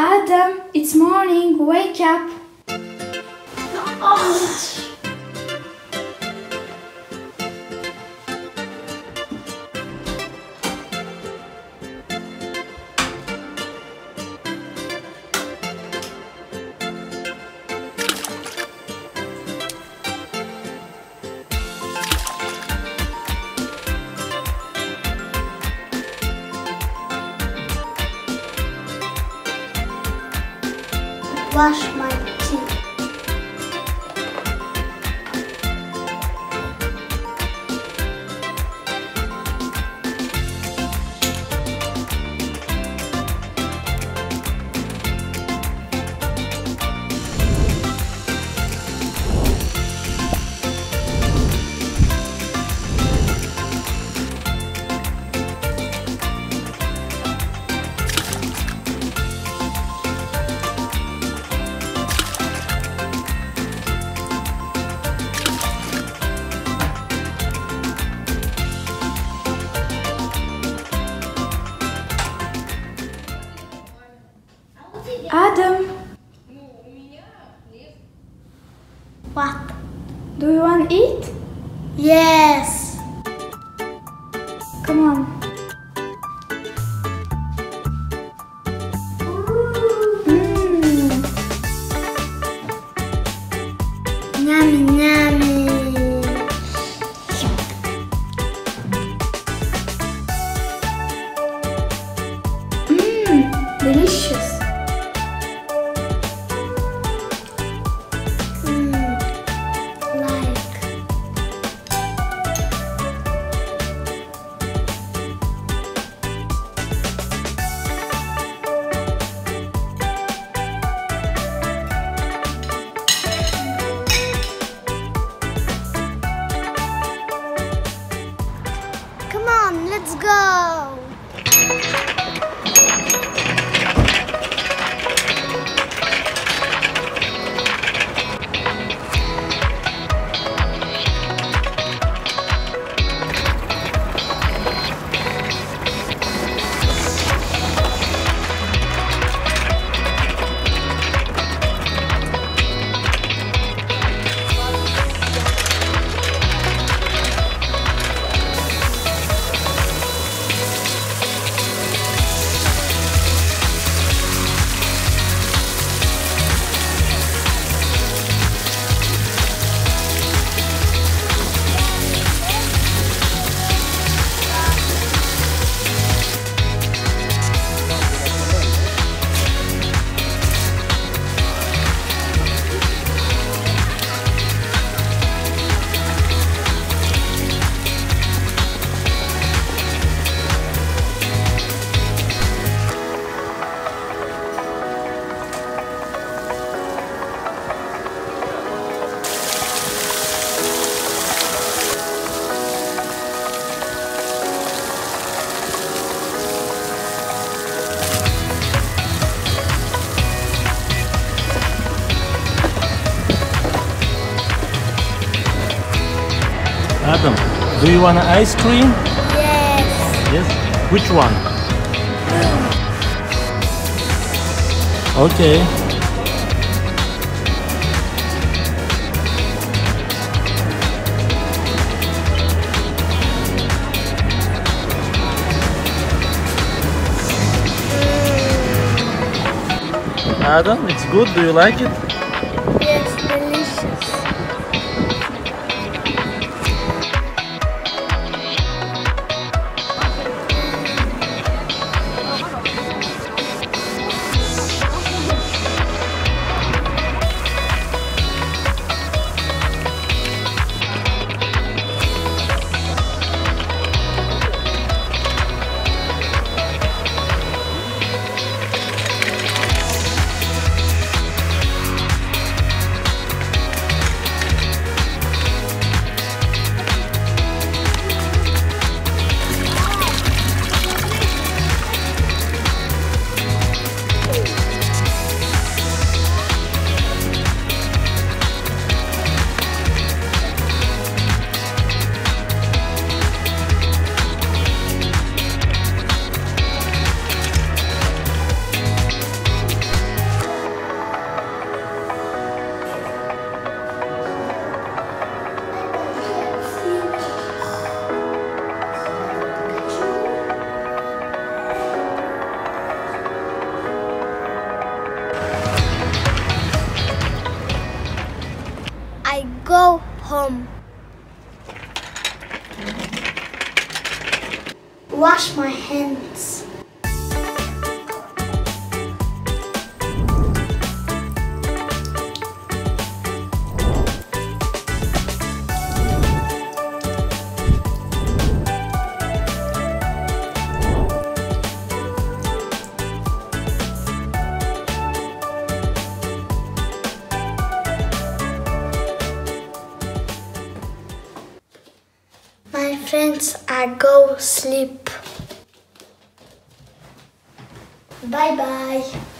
Adam, it's morning, wake up. Oh. Wash my teeth. Adam! What? Do you want to eat? Yes! Come on. Yummy, yummy! Delicious! Let's go! Adam, do you want an ice cream? Yes. Yes? Which one? Okay. Adam, it's good. Do you like it? Yes, delicious. wash my hands. Friends, I go sleep. Bye bye.